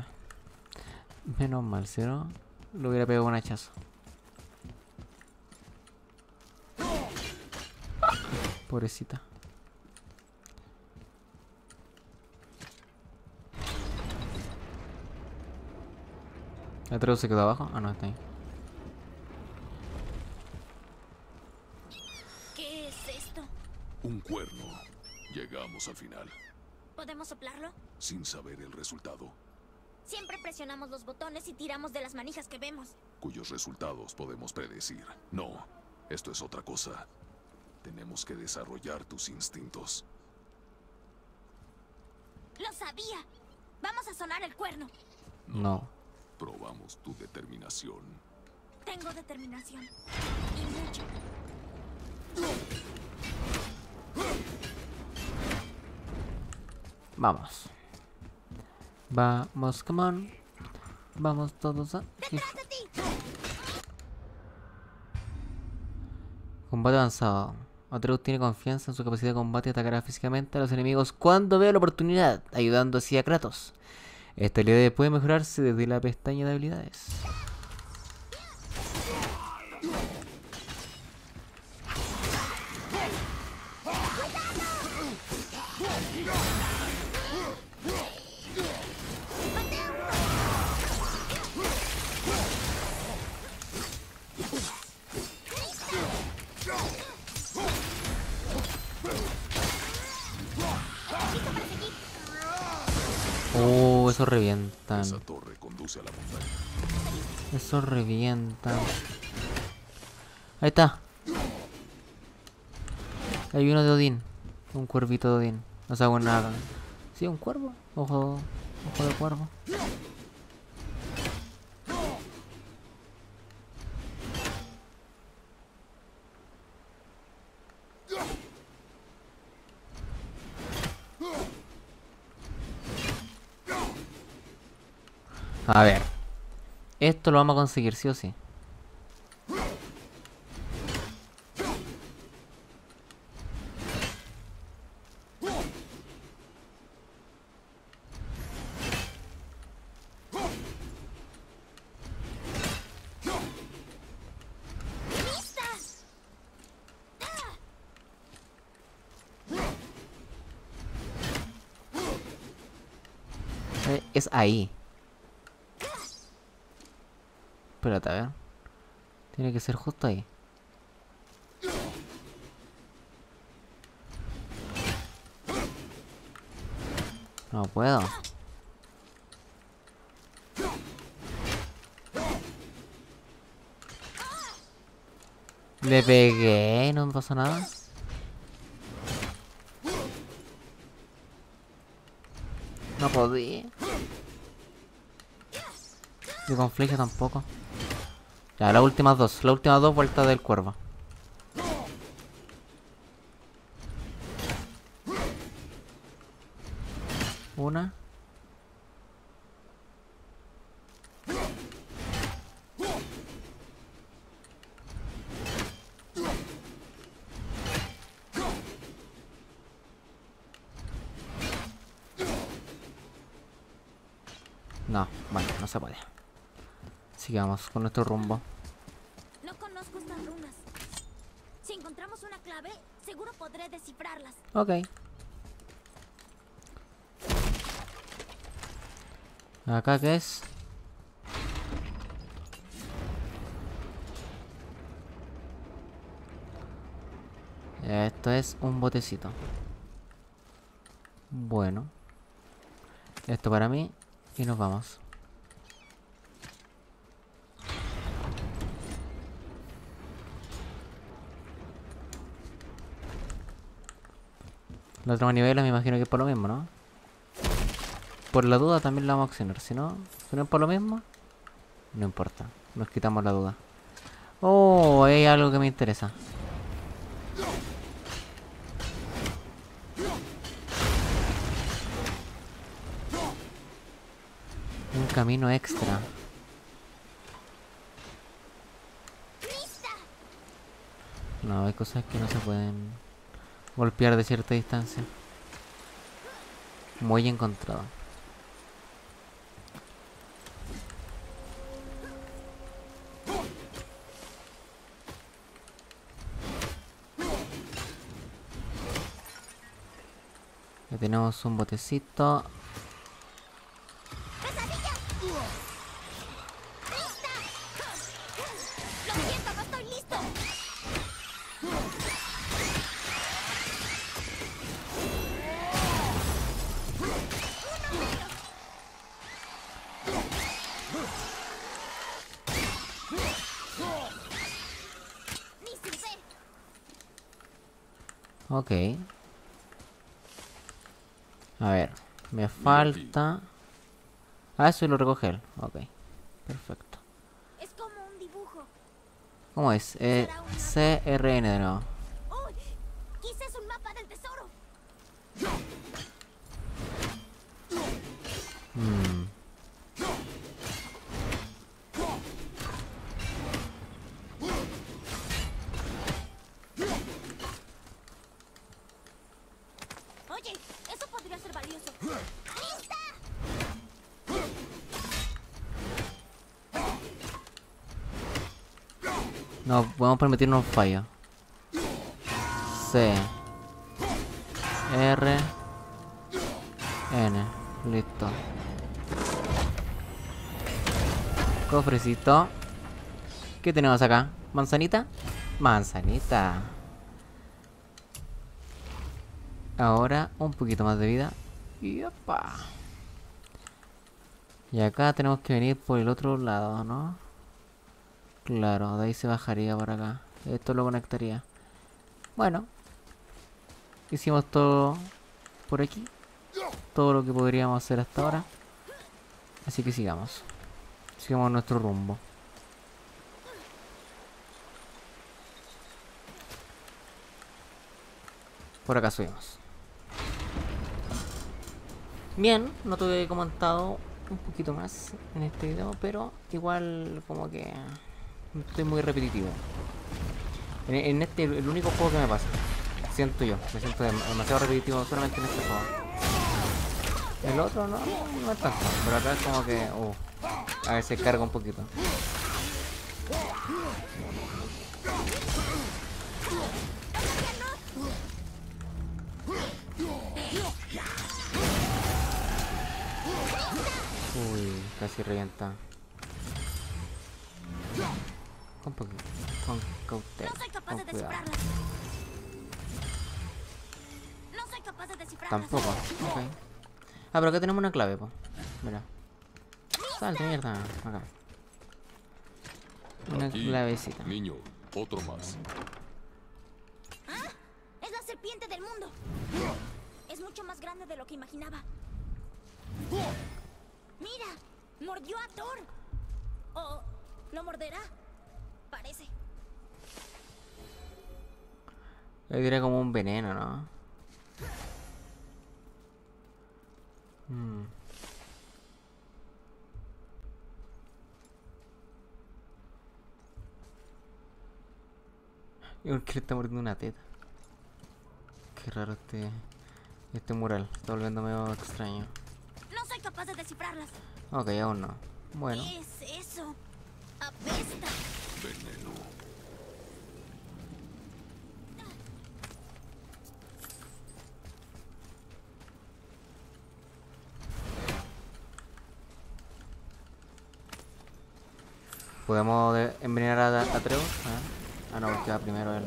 Menos mal, ¿cero? Lo hubiera pegado un hachazo. Pobrecita. ¿Atreus se quedó abajo? Ah, no, está ahí. ¿Qué es esto? Un cuerno. Llegamos al final. ¿Podemos soplarlo? Sin saber el resultado. Siempre presionamos los botones y tiramos de las manijas que vemos. Cuyos resultados podemos predecir. No, esto es otra cosa. Tenemos que desarrollar tus instintos. ¡Lo sabía! ¡Vamos a sonar el cuerno! No. Probamos tu determinación. Tengo determinación. Y mucho. Vamos. Vamos, come on. Vamos todos a... ¿Qué? Combate avanzado. Atreus tiene confianza en su capacidad de combate y atacará físicamente a los enemigos cuando vea la oportunidad, ayudando así a Kratos. Esta habilidad puede mejorarse desde la pestaña de habilidades. Oh, eso revientan. Esa torre conduce a la montaña. Eso revientan. Ahí está. Hay uno de Odín. Un cuervito de Odín. No sabe nada. Sí, un cuervo. Ojo de cuervo. A ver, esto lo vamos a conseguir sí o sí. Es ahí. Espérate, a ver. Tiene que ser justo ahí. No puedo. Le pegué, no me pasó nada. No podía. Y con flecha tampoco. Ya, las últimas dos vueltas del cuervo. Una. No, bueno, no se puede. Sigamos con nuestro rumbo. No conozco estas runas. Si encontramos una clave, seguro podré descifrarlas. Ok. ¿Acá qué es? Esto es un botecito. Bueno. Esto para mí. Y nos vamos. Los otros niveles me imagino que es por lo mismo, ¿no? Por la duda también la vamos a accionar. Si no es por lo mismo, no importa. Nos quitamos la duda. Oh, hay algo que me interesa. Un camino extra. No, hay cosas que no se pueden golpear de cierta distancia. Muy encontrado. Ya tenemos un botecito. Ok. A ver, me falta... Ah, eso lo recoge él. Ok, perfecto. Es como un dibujo. ¿Cómo es? CRN de nuevo. Oh, quizás un mapa del tesoro. Nos podemos permitirnos fallos. C, R, N. Listo. Cofrecito. ¿Qué tenemos acá? ¿Manzanita? Manzanita. Ahora un poquito más de vida. Y opa. Y acá tenemos que venir por el otro lado, ¿no? Claro, de ahí se bajaría para acá. Esto lo conectaría. Bueno. Hicimos todo por aquí. Todo lo que podríamos hacer hasta ahora. Así que sigamos. Sigamos nuestro rumbo. Por acá subimos. Bien, no te he comentado un poquito más en este video, pero igual como que estoy muy repetitivo. En este es el único juego que me pasa. Siento yo, me siento demasiado repetitivo solamente en este juego. El otro no es tanto, pero acá es como que a veces carga un poquito. Uy, casi revienta. Con poquito, con cautela, con cuidado. Tampoco, ok. Ah, pero acá tenemos una clave, po. Mira. Salte, mierda, acá. Una clavecita. Niño, otro más. Ah, es la serpiente del mundo. Es mucho más grande de lo que imaginaba. Mira, mordió a Thor. O lo morderá, parece. Era como un veneno, ¿no? ¿Y por qué le está mordiendo una teta? Qué raro este mural. Está volviendo medio extraño. Capaz de descifrarlas. Ok, aún no. Bueno. ¿Qué es eso? Apesta. Veneno. ¿Podemos envenenar a Atreus? Ah, no, porque va primero él.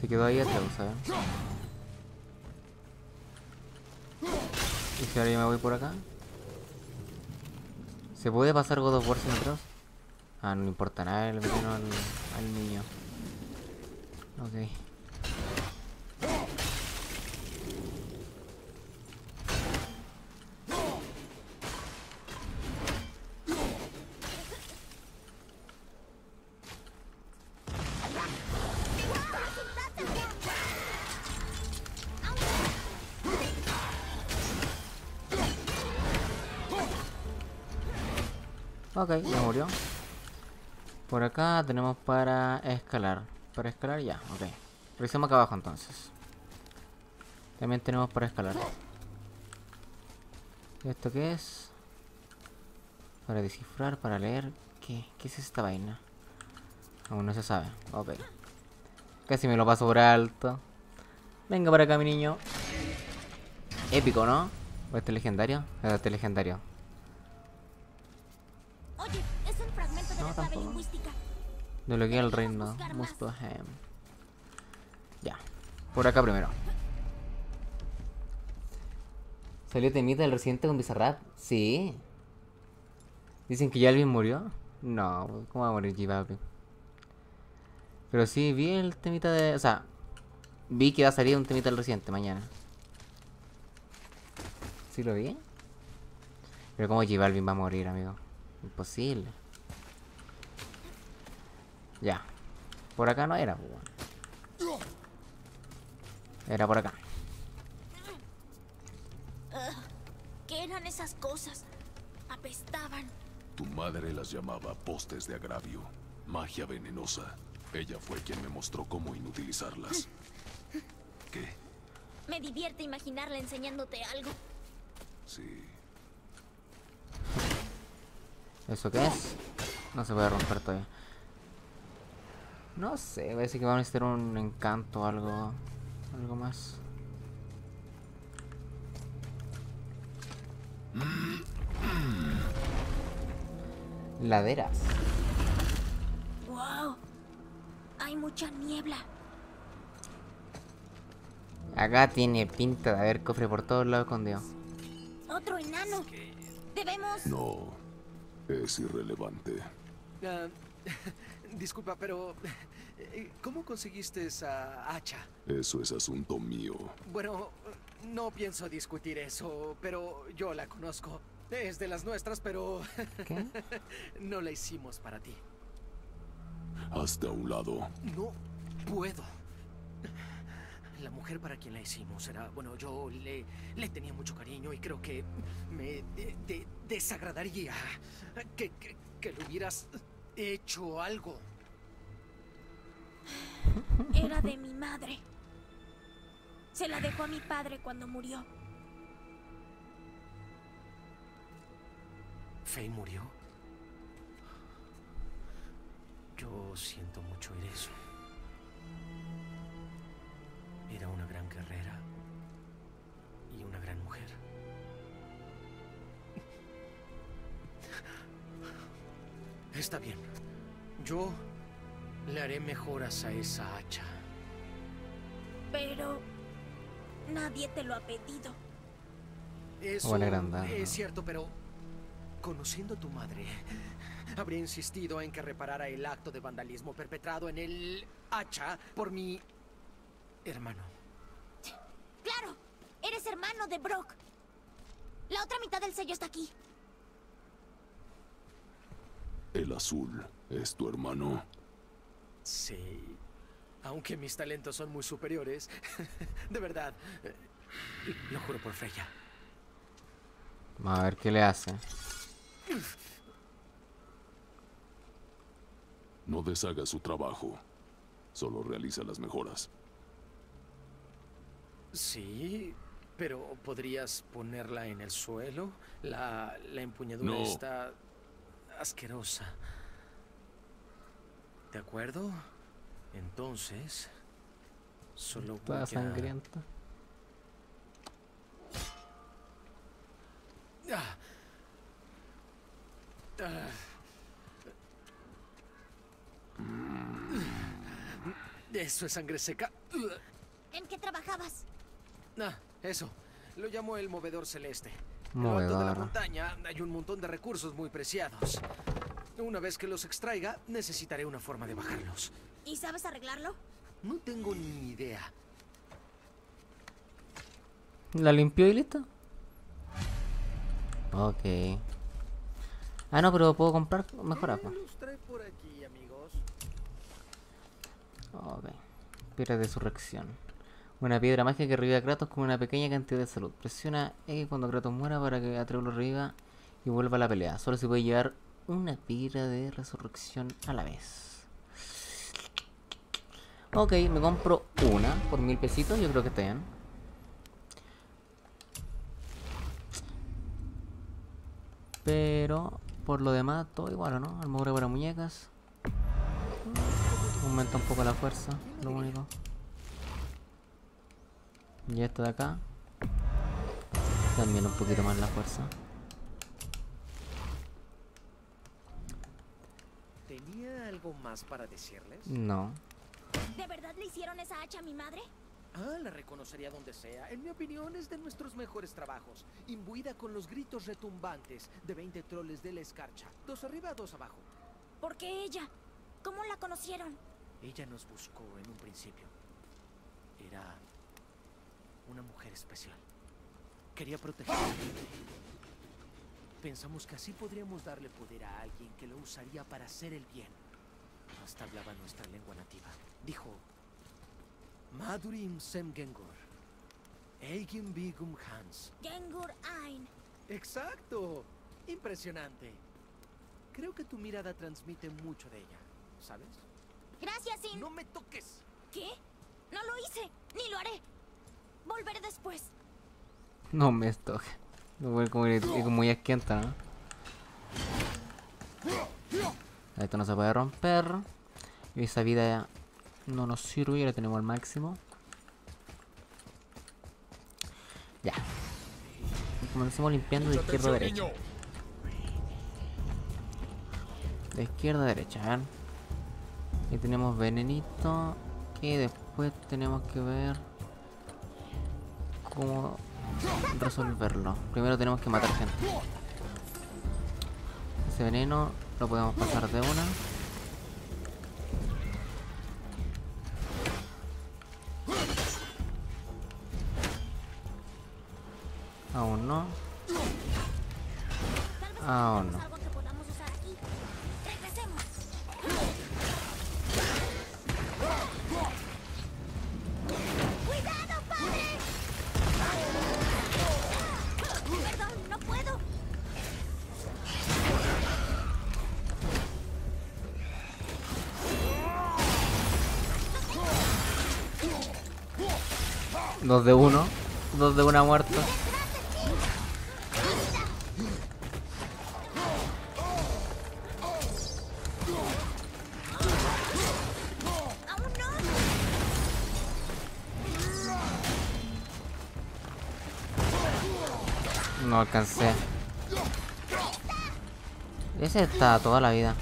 Se quedó ahí Atreus, ¿sabes? Y si ahora yo me voy por acá. ¿Se puede pasar God of War sin Atreus? Ah, no le importa nada el veneno al niño. Ok. Ok, ya murió. Por acá tenemos para escalar. Para escalar ya, ok. Revisemos acá abajo entonces. También tenemos para escalar. ¿Y esto qué es? Para descifrar, para leer. ¿Qué es esta vaina? Aún no se sabe, ok. Casi me lo paso por alto. Venga para acá mi niño. Épico, ¿no? ¿O este legendario? Este legendario. No, tampoco. Desbloquea el reino. Muspelheim. Ya. Por acá primero. ¿Salió temita del residente con Bizarrap? Sí. ¿Dicen que ya Alvin murió? No, ¿cómo va a morir G-Baby? Pero sí, vi el temita de... O sea, vi que va a salir un temita del residente mañana. ¿Sí lo vi? Pero ¿cómo G-Baby va a morir, amigo? Imposible. Ya, por acá no era, era por acá. ¿Qué eran esas cosas? Apestaban. Tu madre las llamaba postes de agravio, magia venenosa. Ella fue quien me mostró cómo inutilizarlas. ¿Qué? Me divierte imaginarla enseñándote algo. Sí. ¿Eso qué es? No se puede romper todavía. No sé, parece que va a necesitar un encanto o algo. Algo más. Laderas. Wow. Hay mucha niebla. Acá tiene pinta de haber cofre por todos lados escondido. Otro enano. Debemos... No. Es irrelevante. Disculpa, pero... ¿Cómo conseguiste esa hacha? Eso es asunto mío. Bueno, no pienso discutir eso, pero yo la conozco. Es de las nuestras, pero... ¿Qué? No la hicimos para ti. Hazte a un lado. No puedo. La mujer para quien la hicimos era... Bueno, yo le tenía mucho cariño y creo que me desagradaría que le hubieras hecho algo. Era de mi madre. Se la dejó a mi padre cuando murió. ¿Fay murió? Yo siento mucho oír eso. Era una gran guerrera y una gran mujer. Está bien. Yo le haré mejoras a esa hacha. Pero nadie te lo ha pedido. Eso es cierto, pero conociendo a tu madre, habría insistido en que reparara el acto de vandalismo perpetrado en el hacha por mi hermano. ¡Claro! Eres hermano de Brock. La otra mitad del sello está aquí. El azul es tu hermano. Sí. Aunque mis talentos son muy superiores. De verdad. Lo juro por Freya. A ver qué le hace. No deshaga su trabajo. Solo realiza las mejoras. Sí, pero ¿podrías ponerla en el suelo? La empuñadura está asquerosa. ¿De acuerdo? Entonces, solo está sangrienta. Eso es sangre seca. ¿En qué trabajabas? Eso. Lo llamo el movedor celeste. Movedor. En lo alto de la montaña hay un montón de recursos muy preciados. Una vez que los extraiga, necesitaré una forma de bajarlos. ¿Y sabes arreglarlo? No tengo ni idea. ¿La limpió y listo? Ok. Ah, no, pero puedo comprar mejor agua. Los trae por aquí, amigos. Ok. Piedra de resurrección. Una piedra mágica que revive a Kratos con una pequeña cantidad de salud. Presiona X cuando Kratos muera para que Atreus lo reviva y vuelva a la pelea. Solo se puede llevar una piedra de resurrección a la vez. Ok, me compro una por 1000 pesitos. Yo creo que está bien. Pero por lo demás, todo igual, ¿no? Armadura para muñecas. Aumenta un poco la fuerza, lo único. Y esto de acá también un poquito más la fuerza. ¿Tenía algo más para decirles? No. ¿De verdad le hicieron esa hacha a mi madre? Ah, la reconocería donde sea. En mi opinión es de nuestros mejores trabajos. Imbuida con los gritos retumbantes de 20 troles de la escarcha. 2 arriba, 2 abajo. ¿Por qué ella? ¿Cómo la conocieron? Ella nos buscó en un principio. Era... una mujer especial. Quería protegerla. Pensamos que así podríamos darle poder a alguien que lo usaría para hacer el bien. Hasta hablaba nuestra lengua nativa. Dijo... Madurim sem Gengur. Eigim Bigum Hans. Gengur Ein. ¡Exacto! Impresionante. Creo que tu mirada transmite mucho de ella, ¿sabes? Gracias, Sin. ¡No me toques! ¿Qué? No lo hice, ni lo haré. Volveré después. No me toques. No voy como muy asquienta, ¿no? Esto no se puede romper. Y esa vida no nos sirve, ya la tenemos al máximo. Ya. Comencemos limpiando de izquierda a derecha. De izquierda a derecha, a ver. Aquí tenemos venenito. Que después tenemos que ver cómo resolverlo. Primero tenemos que matar gente. Ese veneno lo podemos pasar de una. Aún no. Aún no. Dos de uno. Dos de una muerta. No alcancé. Ese está toda la vida.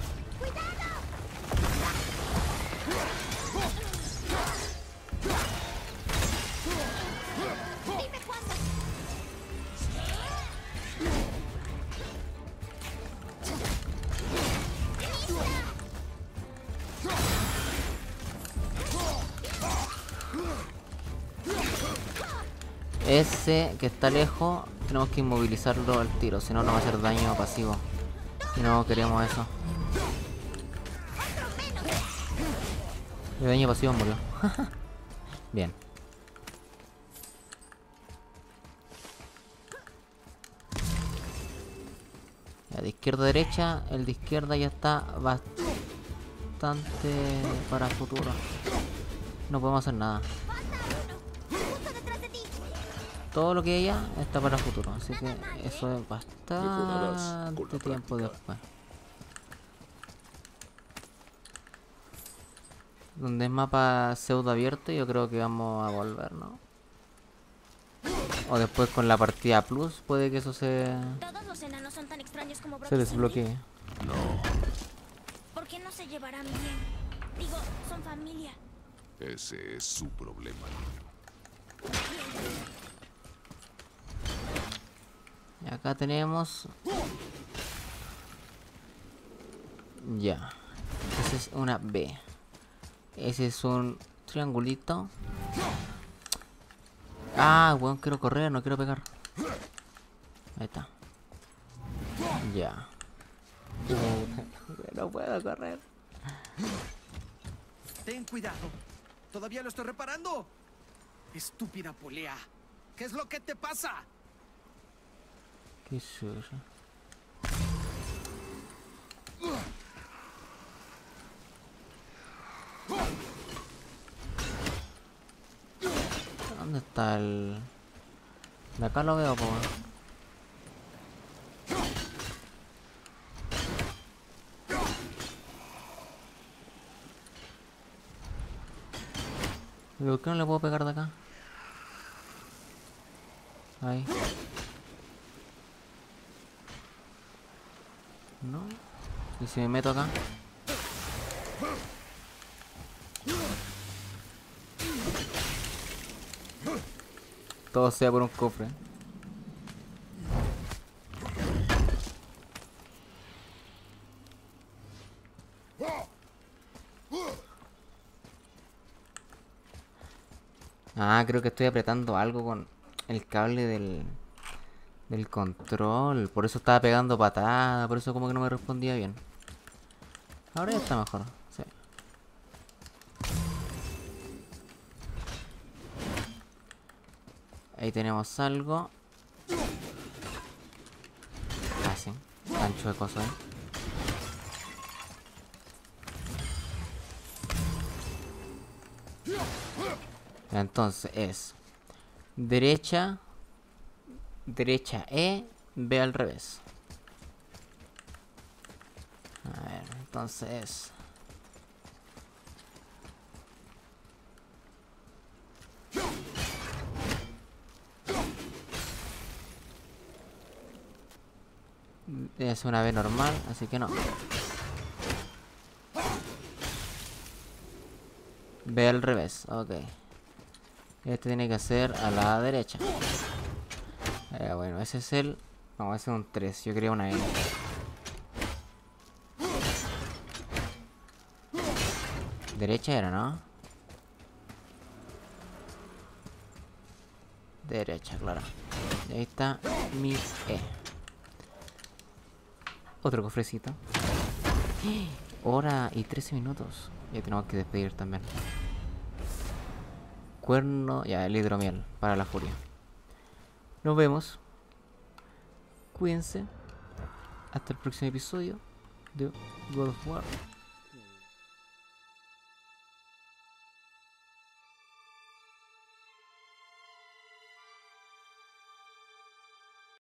Ese que está lejos, tenemos que inmovilizarlo al tiro, si no nos va a hacer daño pasivo. Y no queremos eso. El daño pasivo murió. Bien. Ya, de izquierda a derecha, el de izquierda ya está bastante para futuro. No podemos hacer nada. Todo lo que haya está para el futuro, así que eso es bastante tiempo después. Donde es mapa pseudo abierto, yo creo que vamos a volver, ¿no? O después con la partida plus, puede que eso se desbloquee. No. ¿Por qué no se llevarán bien? Digo, son familia. Ese es su problema, niño. Y acá tenemos... Ya. Esa es una B. Ese es un triangulito. Ah, weón, quiero correr, no quiero pegar. Ahí está. Ya. No puedo correr. Ten cuidado. Todavía lo estoy reparando. Estúpida polea. ¿Qué es lo que te pasa? ¿Dónde está el...? De acá lo veo, pobre. ¿Por qué no le puedo pegar de acá? Ahí. No. ¿Y si me meto acá? Todo sea por un cofre. Ah, creo que estoy apretando algo con el cable del control, por eso estaba pegando patada, por eso como que no me respondía bien. Ahora ya está mejor, sí. Ahí tenemos algo. Ah, sí. Tan chueco soy. Entonces es derecha. Derecha E, B al revés. A ver, Entonces... es una ave normal, así que no. Ve al revés, ok. Este tiene que ser a la derecha. Bueno, ese es el... No, ese es un 3, yo quería una N. Derecha era, ¿no? Derecha, claro. Y ahí está mi E. Otro cofrecito. Hora y 13 minutos. Ya tenemos que despedir también. Cuerno. Ya, el hidromiel para la furia. Nos vemos. Cuídense. Hasta el próximo episodio de God of War.